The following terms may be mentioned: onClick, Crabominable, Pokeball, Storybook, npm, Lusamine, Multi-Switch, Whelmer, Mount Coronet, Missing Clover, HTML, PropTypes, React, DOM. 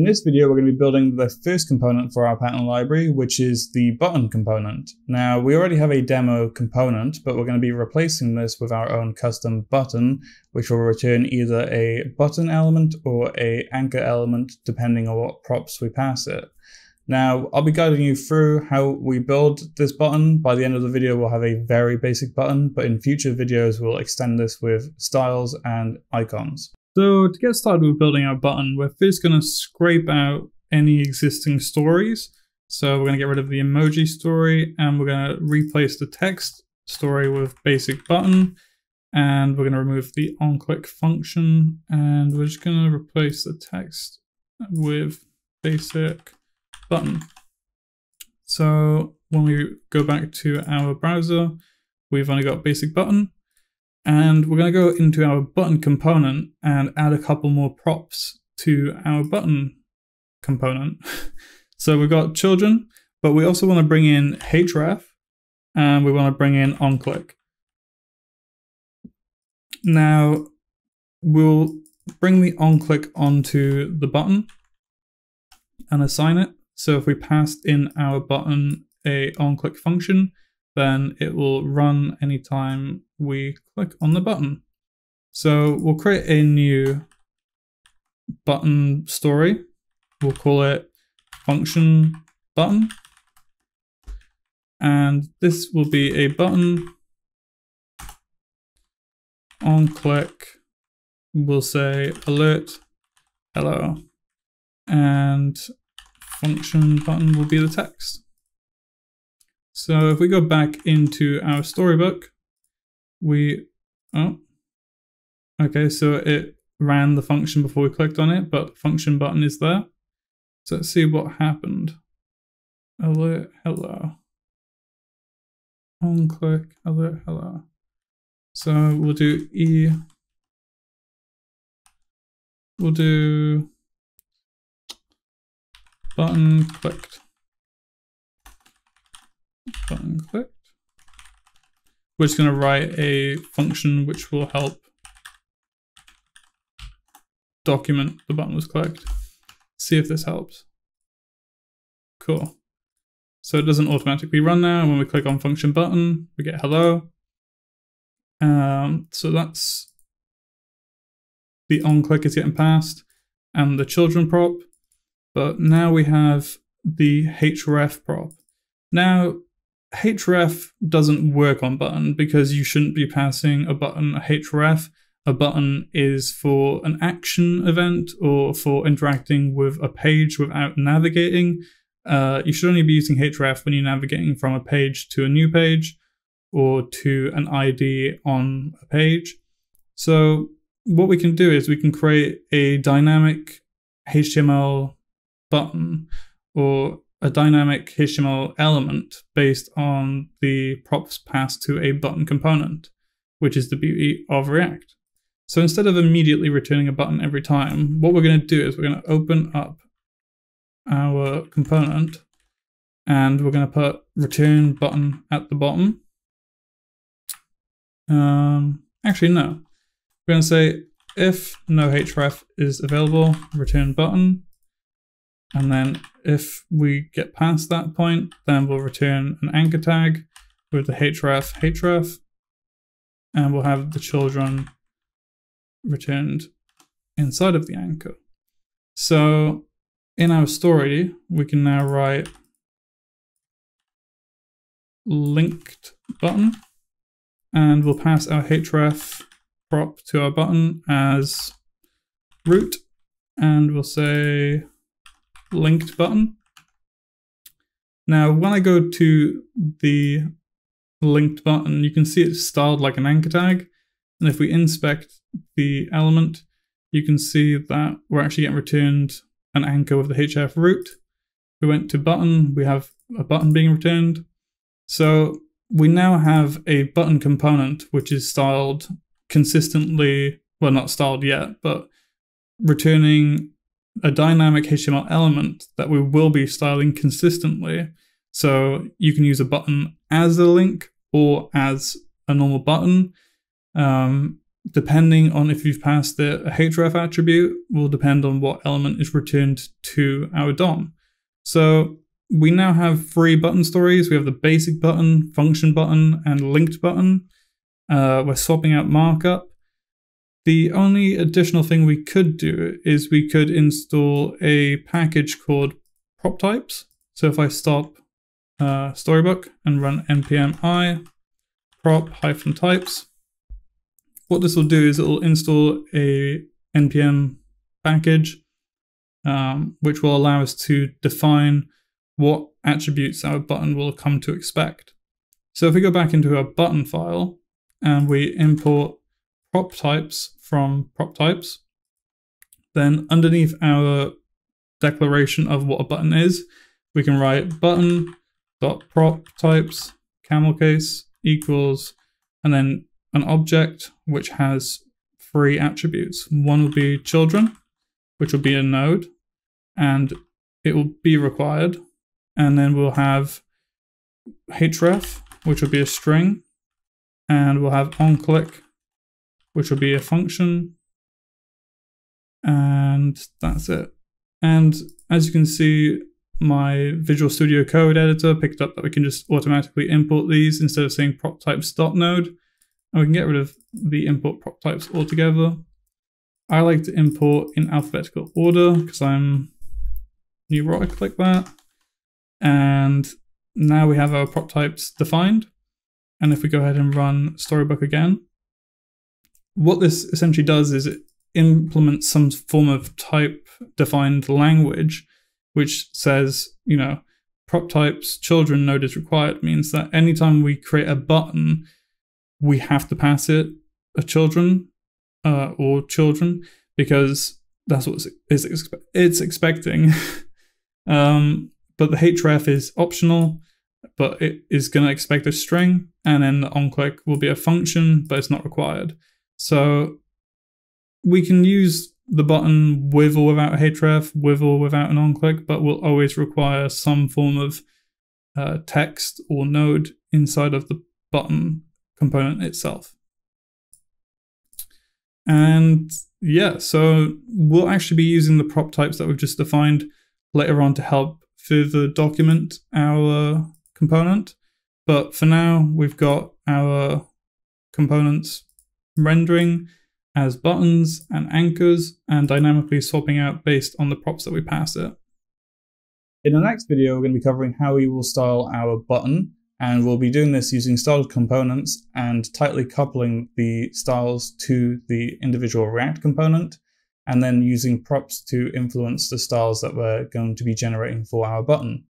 In this video, we're going to be building the first component for our pattern library, which is the button component. Now, we already have a demo component, but we're going to be replacing this with our own custom button, which will return either a button element or an anchor element, depending on what props we pass it. Now, I'll be guiding you through how we build this button. By the end of the video, we'll have a very basic button, but in future videos, we'll extend this with styles and icons. So to get started with building our button, we're first going to scrape out any existing stories. So we're going to get rid of the emoji story and we're going to replace the text story with basic button. And we're going to remove the onClick function and we're just going to replace the text with basic button. So when we go back to our browser, we've only got basic button. And we're going to go into our button component and add a couple more props to our button component. So we've got children, but we also want to bring in href and we want to bring in onClick. Now we'll bring the onClick onto the button and assign it. So if we passed in our button a onClick function, then it will run anytime we click on the button. So we'll create a new button story. We'll call it function button. And this will be a button. On click, we'll say alert hello. And function button will be the text. So if we go back into our Storybook, so it ran the function before we clicked on it, but function button is there. So let's see what happened. Alert hello. On click, alert hello. So we'll do button clicked. Button clicked. We're just going to write a function which will help document the button was clicked. See if this helps. Cool. So it doesn't automatically run now. When we click on function button, we get hello. So that's the onClick is getting passed and the children prop. But now we have the href prop. Now, href doesn't work on button because you shouldn't be passing a button a href. A button is for an action event or for interacting with a page without navigating. You should only be using href when you're navigating from a page to a new page or to an ID on a page. So what we can do is we can create a dynamic HTML button or a dynamic HTML element based on the props passed to a button component, which is the beauty of React. So instead of immediately returning a button every time, what we're going to do is we're going to open up our component and we're going to put return button at the bottom. Actually, no. We're going to say if no href is available, return button. And then if we get past that point, then we'll return an anchor tag with the href, and we'll have the children returned inside of the anchor. So in our story, we can now write linked button, and we'll pass our href prop to our button as root, and we'll say linked button. Now, when I go to the linked button, you can see it's styled like an anchor tag. And if we inspect the element, you can see that we're actually getting returned an anchor with the href root. We went to button, we have a button being returned. So we now have a button component, which is styled consistently, well, not styled yet, but returning a dynamic HTML element that we will be styling consistently. So you can use a button as a link or as a normal button. depending on if you've passed the href attribute, will depend on what element is returned to our DOM. So we now have three button stories. We have the basic button, function button, and linked button. We're swapping out markup. The only additional thing we could do is we could install a package called PropTypes. So if I stop Storybook and run npm I prop-types, what this will do is it will install a npm package, which will allow us to define what attributes our button will come to expect. So if we go back into our button file and we import prop types from prop types, then underneath our declaration of what a button is, we can write button.proptypes camel case equals, and then an object which has three attributes. One will be children, which will be a node, and it will be required. And then we'll have href, which will be a string, and we'll have onClick, which will be a function, and that's it. And as you can see, my Visual Studio Code editor picked up that we can just automatically import these instead of saying proptypes.node, and we can get rid of the import proptypes altogether. I like to import in alphabetical order because I'm neurotic like that. And now we have our prop types defined. And if we go ahead and run Storybook again, what this essentially does is it implements some form of type defined language, which says, you know, prop types children node is required means that anytime we create a button, we have to pass it a children or children, because that's what it's expecting. But the href is optional, but it is going to expect a string, and then the onClick will be a function, but it's not required. So we can use the button with or without a href, with or without an onClick, but we'll always require some form of text or node inside of the button component itself. And yeah, so we'll actually be using the prop types that we've just defined later on to help further document our component, but for now we've got our components rendering as buttons and anchors and dynamically swapping out based on the props that we pass it. In the next video we're going to be covering how we will style our button, and we'll be doing this using styled components and tightly coupling the styles to the individual React component, and then using props to influence the styles that we're going to be generating for our button.